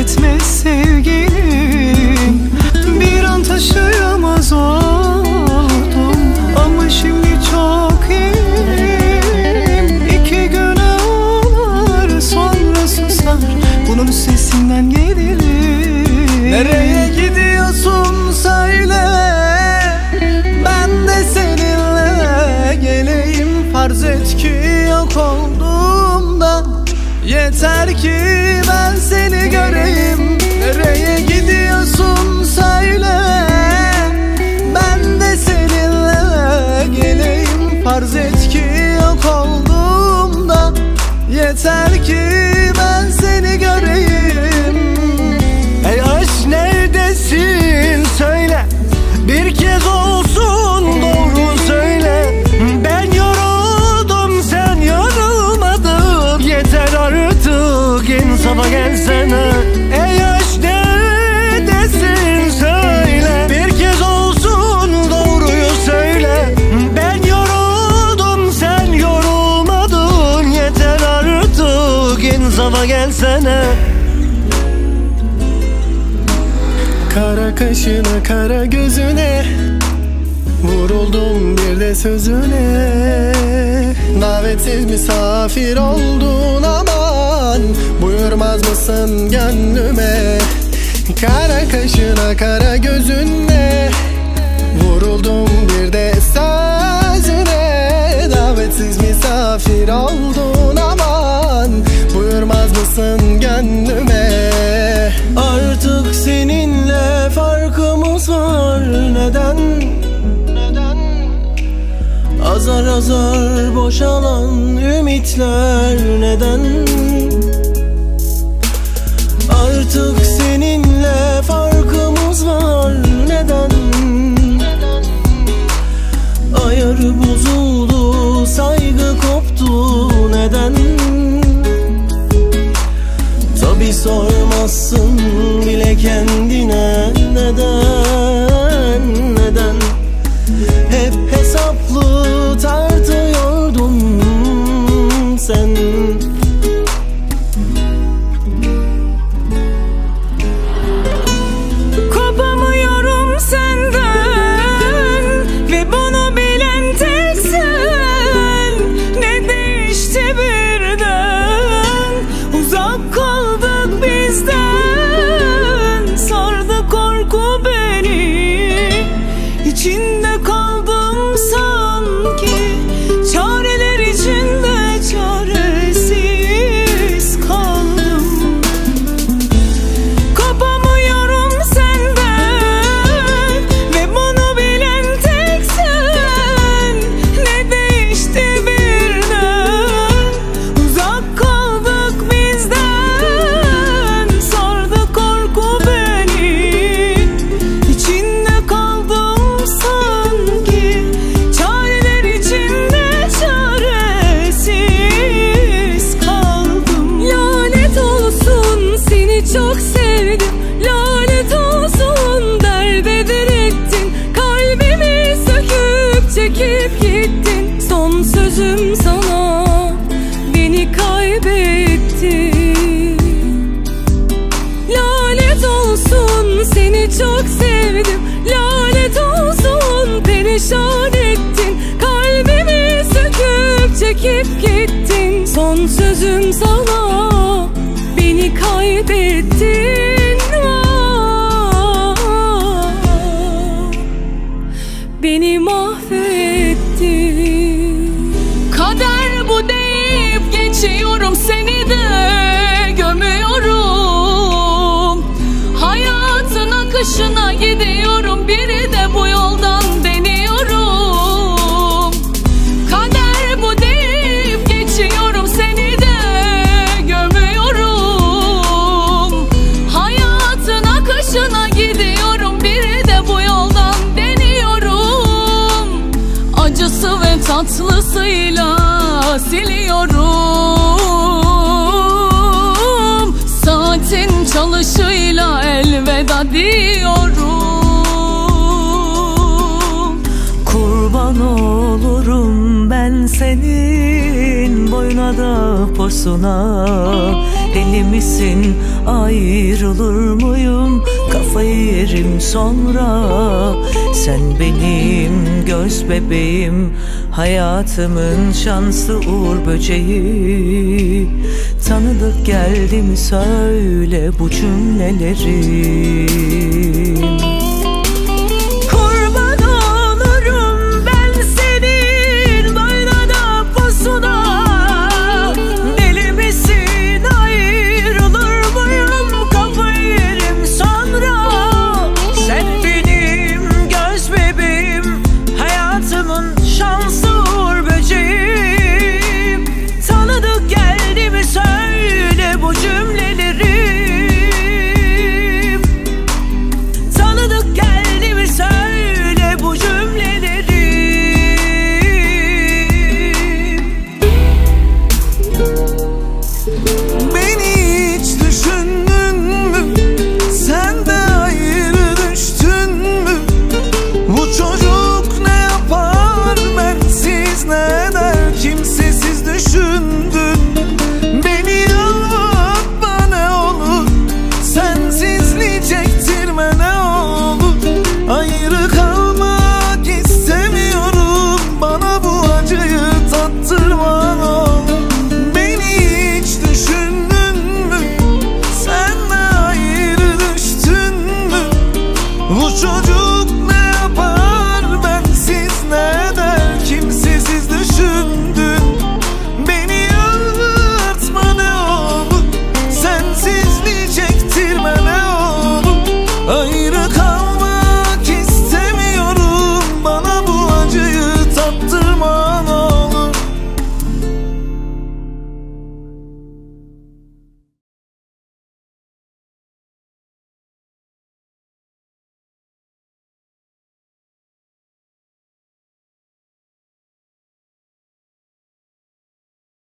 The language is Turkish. Etme sevgilim, bir an taşıyamaz oldum ama şimdi çok iyiyim. İki güne olur, sonra susar, bunun sesinden gelirim. Nereye gidiyorsun söyle, ben de seninle geleyim. Farz et ki yok olduğumda, yeter ki ben seni göreyim. Nereye gidiyorsun söyle, ben de seninle geleyim. Farz et ki yok olduğumda, yeter ki ben seni göreyim. Ey aşk neredesin söyle, bir kez olsun doğru söyle. Ben yoruldum, sen yorulmadın, yeter artık. İnsana gelsene, ey aşk neredesin söyle, bir kez olsun doğruyu söyle. Ben yoruldum, sen yorulmadın, yeter artık insana gelsene. Kara kaşına kara gözüne, vuruldum bir de sözüne. Davetsiz misafir oldun aman, buyurmaz mısın gönlüme? Kara kaşına kara gözüne, vuruldum bir de sözüne. Davetsiz misafir oldun aman, buyurmaz mısın gönlüme? Artık seninle farkımız var, neden? Azar azar boşalan ümitler neden? Artık seninle farkımız var, neden? Ayarı bozuldu, saygı koptu, neden? Tabii sormazsın bile kendine, neden? Neden? Hep hesaplı tartıyordun sen. Kopamıyorum senden ve bunu bilen tek sen. Ne değişti birden, uzak kaldık bizden. Sardı korku beni. tatlısıyla siliyorum, saatin çalışıyla elveda diyorum. Kurban olurum ben senin boyuna da posuna, deli misin ayrılır mıyım, kafayı yerim sonra. Sen benim göz bebeğim, hayatımın şanslı uğur böceği. Tanıdık geldi mi söyle bu cümleleri.